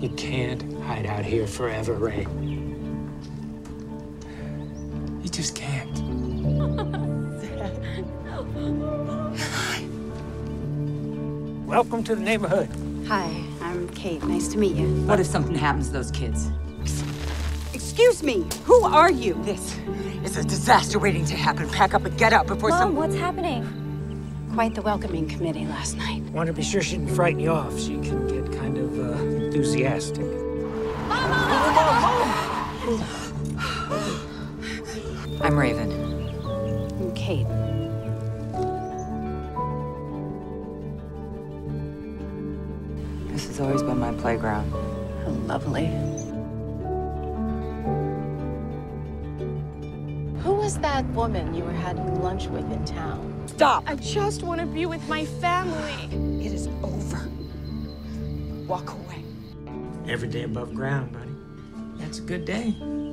You can't hide out here forever, Ray. You just can't. Welcome to the neighborhood. Hi, I'm Kate. Nice to meet you. What if something happens to those kids? Excuse me, who are you? This is a disaster waiting to happen. Pack up and get out before Mom, what's happening? Quite the welcoming committee last night. Want to be sure she didn't frighten you off. She can get kind of enthusiastic. Mom! I'm Raven. I'm Kate. This has always been my playground. How lovely. Who was that woman you were having lunch with in town? Stop! I just want to be with my family. It is over. Walk away. Every day above ground, buddy. That's a good day.